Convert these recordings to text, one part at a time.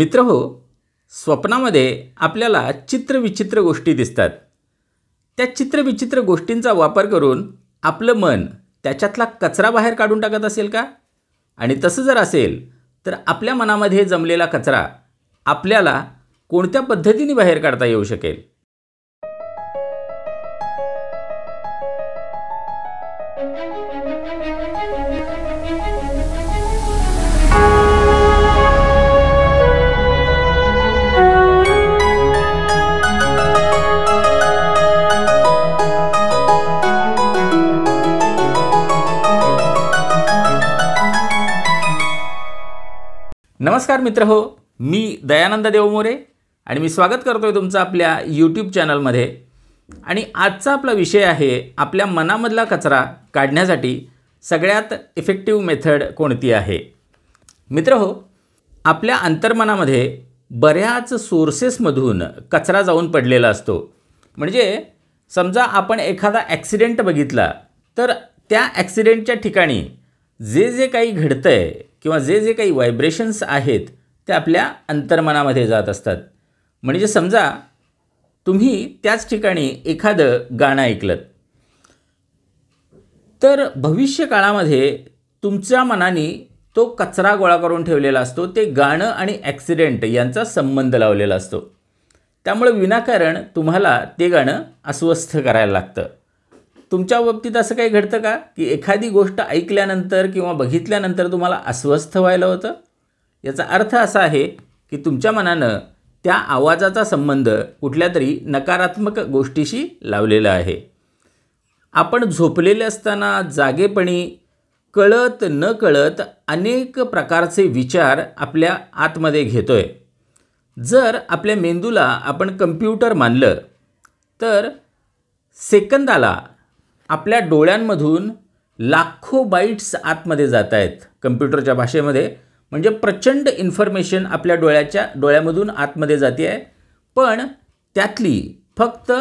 मित्रहो, स्वप्नामध्ये आपल्याला चित्रविचित्र गोष्टी दिसतात. त्या चित्रविचित्र गोष्टींचा वापर करून आपलं मन त्याच्यातला कचरा बाहेर काढून टाकत असेल का? आणि तसं जर असेल तर आपल्या मनामध्ये जमलेला कचरा आपल्याला कोणत्या पद्धतीने बाहेर काढता येऊ शकेल? नमस्कार मित्र हो, मी दयानंद देवमोरे आणि मी स्वागत करतो आहे तुमचं आपल्या यूट्यूब चॅनलमध्ये. आणि आजचा आपला विषय आहे आपल्या मनामधला कचरा काढण्यासाठी सगळ्यात इफेक्टिव मेथड कोणती आहे. मित्र हो, आपल्या अंतर्मनामध्ये बऱ्याच सोर्सेसमधून कचरा जाऊन पडलेला असतो. म्हणजे समजा आपण एखादा ॲक्सिडेंट बघितला तर त्या ॲक्सिडेंटच्या ठिकाणी जे जे काही घडतं आहे किंवा जे जे काही व्हायब्रेशन्स आहेत ते आपल्या अंतर्मनामध्ये जात असतात. म्हणजे समजा तुम्ही त्याच ठिकाणी एखादं गाणं ऐकलं तर भविष्यकाळामध्ये तुमच्या मनाने तो कचरा गोळा करून ठेवलेला असतो. ते गाणं आणि ॲक्सिडेंट यांचा संबंध लावलेला असतो. त्यामुळे विनाकारण तुम्हाला ते गाणं अस्वस्थ करायला लागतं. तुमच्या बाबतीत असं काही घडतं का की एखादी गोष्ट ऐकल्यानंतर किंवा बघितल्यानंतर तुम्हाला अस्वस्थ व्हायला होतं? याचा अर्थ असा आहे की तुमच्या मनानं त्या आवाजाचा संबंध कुठल्या तरी नकारात्मक गोष्टीशी लावलेला आहे. आपण झोपलेले असताना जागेपणी कळत न कळत अनेक प्रकारचे विचार आपल्या आतमध्ये घेतोय. जर आपल्या मेंदूला आपण कम्प्युटर मानलं तर सेकंदाला आपल्या डोळ्यांमधून लाखो बाईट्स आतमध्ये जात आहेत. कम्प्युटरच्या भाषेमध्ये म्हणजे प्रचंड इन्फॉर्मेशन आपल्या डोळ्यामधून आतमध्ये जाते आहे. पण त्यातली फक्त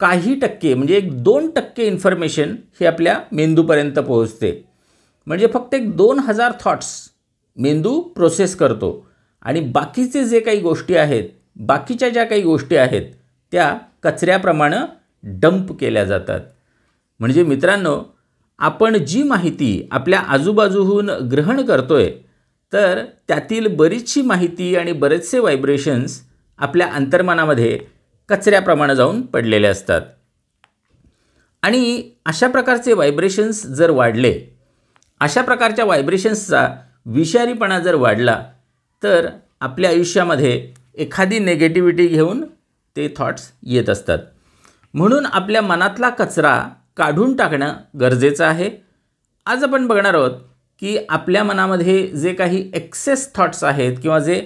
काही टक्के म्हणजे 1-2% इन्फॉर्मेशन ही आपल्या मेंदूपर्यंत पोहोचते. म्हणजे फक्त 2000 थॉट्स मेंदू प्रोसेस करतो आणि बाकीचे जे काही गोष्टी आहेत, बाकीच्या ज्या काही गोष्टी आहेत त्या कचऱ्याप्रमाणे डंप केल्या जातात. म्हणजे मित्रांनो, आपण जी माहिती आपल्या आजूबाजूहून ग्रहण करतोय तर त्यातील बरीचशी माहिती आणि बरेचसे व्हायब्रेशन्स आपल्या अंतर्मनामध्ये कचऱ्याप्रमाणे जाऊन पडलेले असतात. आणि अशा प्रकारचे व्हायब्रेशन्स जर वाढले, अशा प्रकारच्या व्हायब्रेशन्सचा विषारीपणा जर वाढला तर आपल्या आयुष्यामध्ये एखादी नेगेटिव्हिटी घेऊन ते थॉट्स येत असतात. म्हणून आपल्या मनातला कचरा काढून टाकणं गरजेचं आहे. आज आपण बघणार आहोत की आपल्या मनामध्ये जे काही एक्सेस थॉट्स आहेत किंवा जे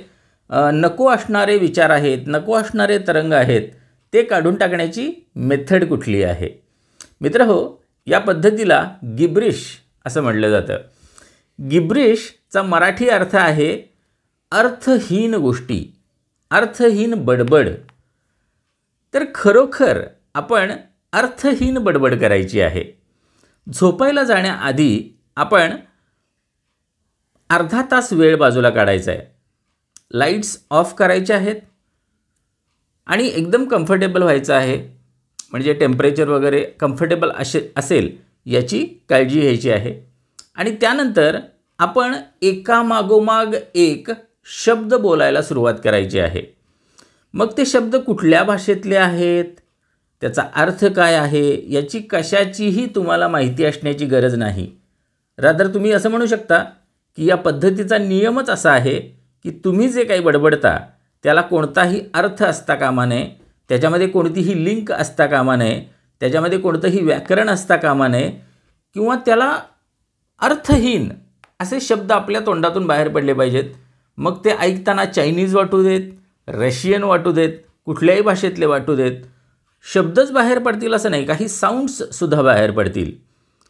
नको असणारे विचार आहेत, नको असणारे तरंग आहेत ते काढून टाकण्याची मेथड कुठली आहे. मित्र हो, या पद्धतीला गिब्रिश असं म्हटलं जातं. गिब्रिशचा मराठी अर्थ आहे अर्थहीन गोष्टी, अर्थहीन बडबड. तर खरोखर आपण अर्थहीन बडबड करायची आहे. झोपायला जाण्याआधी आपण अर्धा तास वेळ बाजूला काढायचा आहे. लाईट्स ऑफ करायच्या आहेत आणि एकदम कम्फर्टेबल व्हायचं आहे. म्हणजे टेम्परेचर वगैरे कम्फर्टेबल असेल याची काळजी घ्यायची आहे. आणि त्यानंतर आपण एकामागोमाग एक शब्द बोलायला सुरुवात करायची आहे. मग ते शब्द कुठल्या भाषेतले आहेत, त्याचा अर्थ काय आहे, याची कशाचीही तुम्हाला माहिती असण्याची गरज नाही. रादर तुम्ही असं म्हणू शकता की या पद्धतीचा नियमच असा आहे की तुम्ही जे काही बडबडता त्याला कोणताही अर्थ असता कामा नये, त्याच्यामध्ये कोणतीही लिंक असता कामा नये, त्याच्यामध्ये कोणतंही व्याकरण असता कामा नये किंवा त्याला अर्थहीन असे शब्द आपल्या तोंडातून बाहेर पडले पाहिजेत. मग ते ऐकताना चायनीज वाटू देत, रशियन वाटू देत, कुठल्याही भाषेतले वाटू देत. शब्दच बाहेर पडतील असं नाही, काही साऊंड्ससुद्धा बाहेर पडतील.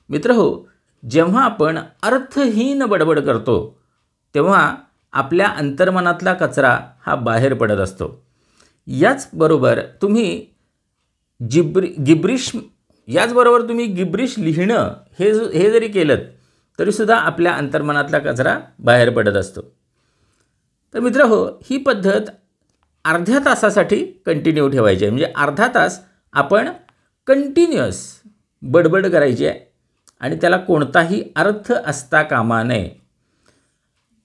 मित्र हो, जेव्हा आपण अर्थहीन बडबड करतो तेव्हा आपल्या अंतर्मनातला कचरा हा बाहेर पडत असतो. याचबरोबर तुम्ही गिब्रिश लिहिणं हे जरी केलं तरीसुद्धा आपल्या अंतर्मनातला कचरा बाहेर पडत असतो. तर मित्रहो ही पद्धत अर्ध्या तासासाठी कंटिन्यू ठेवायची आहे, म्हणजे अर्धा तास आपण कंटिन्यूअस बडबड करायची आहे आणि त्याला कोणताही अर्थ असता कामा नये।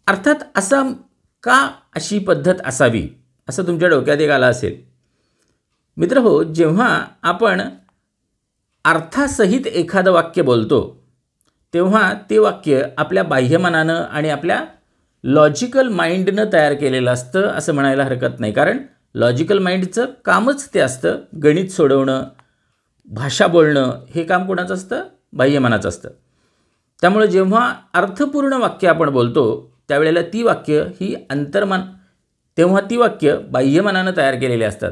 अर्थात असा का अशी पद्धत असावी असं तुमच्या डोक्यात एक आला असेल। मित्रहो जेव्हा आपण अर्थासहित एखादं वाक्य बोलतो तेव्हा ते वाक्य आपल्या बाह्यमनानं आणि आपल्या लॉजिकल माइंडनं तयार केलेलं असतं असं म्हणायला हरकत नाही, कारण लॉजिकल माइंडचं कामच ते असतं, गणित सोडवणं, भाषा बोलणं, हे काम कोणाचं असतं? बाह्यमनाचं असतं। त्यामुळे जेव्हा अर्थपूर्ण वाक्य आपण बोलतो त्यावेळेला ती वाक्य ही अंतर्मन, तेव्हा ती वाक्य बाह्यमनानं तयार केलेली असतात।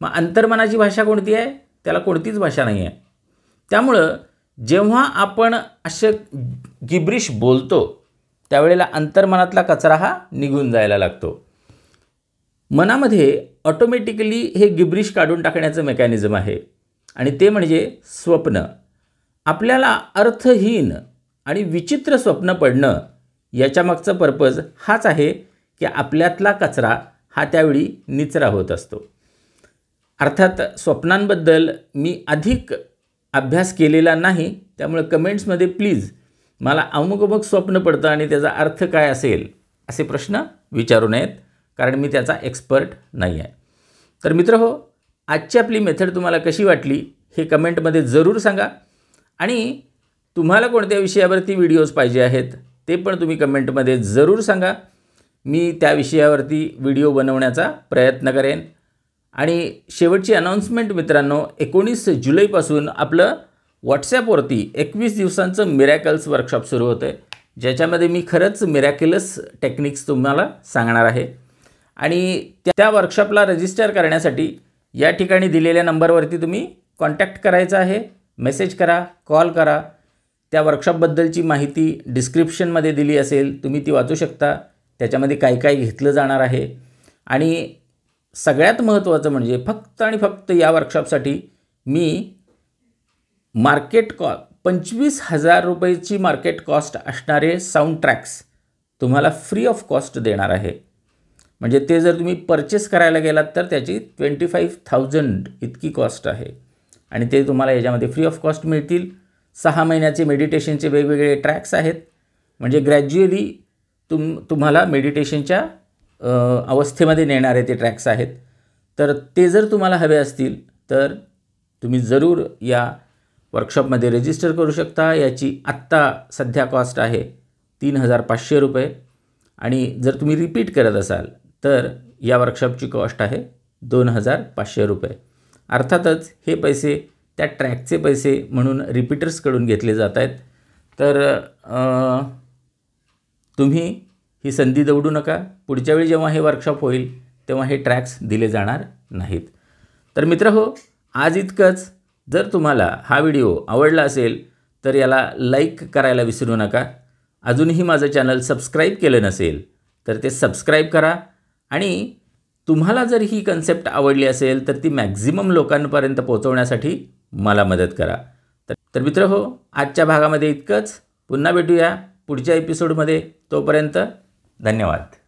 मग अंतर्मनाची भाषा कोणती आहे? त्याला कोणतीच भाषा नाही आहे। त्यामुळं जेव्हा आपण असे गिब्रिश बोलतो त्यावेळेला अंतर्मनातला कचरा हा निघून जायला लागतो। मनामध्ये ऑटोमॅटिकली हे गिब्रिश काढून टाकण्याचं मेकॅनिझम आहे आणि ते म्हणजे स्वप्न। आपल्याला अर्थहीन आणि विचित्र स्वप्न पडणं याच्यामागचा पर्पज हाच आहे की आपल्यातला कचरा हा त्यावेळी निचरा होत असतो। अर्थात स्वप्नांबद्दल मी अधिक अभ्यास केलेला नाही, त्यामुळे कमेंट्समध्ये प्लीज मला अमुक स्वप्न पडतं आणि त्याचा अर्थ काय असेल असे प्रश्न विचारू नयेत, कारण मी त्याचा एक्सपर्ट नाही आहे। तर मित्रहो आजची आपली मेथड तुम्हाला कशी वाटली हे कमेंटमध्ये जरूर सांगा आणि तुम्हाला कोणत्या विषयावरती व्हिडिओज पाहिजे आहेत ते पण तुम्ही कमेंटमध्ये जरूर सांगा, मी त्या विषयावरती व्हिडिओ बनवण्याचा प्रयत्न करेन। आणि शेवटची अनाउन्समेंट मित्रांनो, 19 जुलैपासून आपलं व्हॉट्सॲपवरती 21 दिवसांचं मिरॅकल्स वर्कशॉप सुरू होतं आहे, ज्याच्यामध्ये मी खरंच मिरॅक्युलस टेक्निक्स तुम्हाला सांगणार आहे। आणि त्या वर्कशॉपला रजिस्टर करण्यासाठी या ठिकाणी दिलेल्या नंबरवरती तुम्ही कॉन्टॅक्ट करायचा आहे, मेसेज करा, कॉल करा। त्या वर्कशॉपबद्दलची माहिती डिस्क्रिप्शनमध्ये दिली असेल, तुम्ही ती वाचू शकता, त्याच्यामध्ये काय काय घेतलं जाणार आहे। आणि सगळ्यात महत्त्वाचं म्हणजे फक्त आणि फक्त या वर्कशॉपसाठी मी मार्केट कॉस्ट 25,000 रुपयेची मार्केट कॉस्ट असणारे साऊंड ट्रॅक्स तुम्हाला फ्री ऑफ कॉस्ट देणार आहे, म्हणजे ते जर तुम्ही परचेस करायला गेलात तर त्याची 25,000 इतकी कॉस्ट आहे आणि ते तुम्हाला याच्यामध्ये फ्री ऑफ कॉस्ट मिळतील। 6 महिन्याचे मेडिटेशनचे वेगवेगळे ट्रॅक्स आहेत, म्हणजे ग्रॅज्युअली तुम्हाला मेडिटेशनच्या अवस्थेमध्ये नेणारे ते ट्रॅक्स आहेत। तर ते जर तुम्हाला हवे असतील तर तुम्ही जरूर या वर्कशॉपमध्ये रजिस्टर करू शकता। याची आत्ता सध्या कॉस्ट आहे 3,500 रुपये आणि जर तुम्ही रिपीट करत असाल तर या वर्कशॉपची कॉस्ट आहे 2,500 रुपये। अर्थातच हे पैसे त्या ट्रॅकचे पैसे म्हणून रिपीटर्सकडून घेतले जात आहेत, तर तुम्ही ही संधी दवडू नका। पुढच्या वेळी जेव्हा हे वर्कशॉप होईल तेव्हा हे ट्रॅक्स दिले जाणार नाहीत। तर मित्रहो आज इतकंच। जर तुम्हाला हा व्हिडिओ आवडला असेल तर याला लाईक करायला विसरू नका। अजूनही माझं चॅनल सबस्क्राईब केलं नसेल तर ते सबस्क्राईब करा आणि तुम्हाला जर ही कन्सेप्ट आवडली असेल तर ती मॅक्झिमम लोकांपर्यंत पोहोचवण्यासाठी मला मदत करा। तर मित्रहो आजच्या भागामध्ये इतकंच, पुन्हा भेटूया पुढच्या एपिसोडमध्ये, तोपर्यंत धन्यवाद।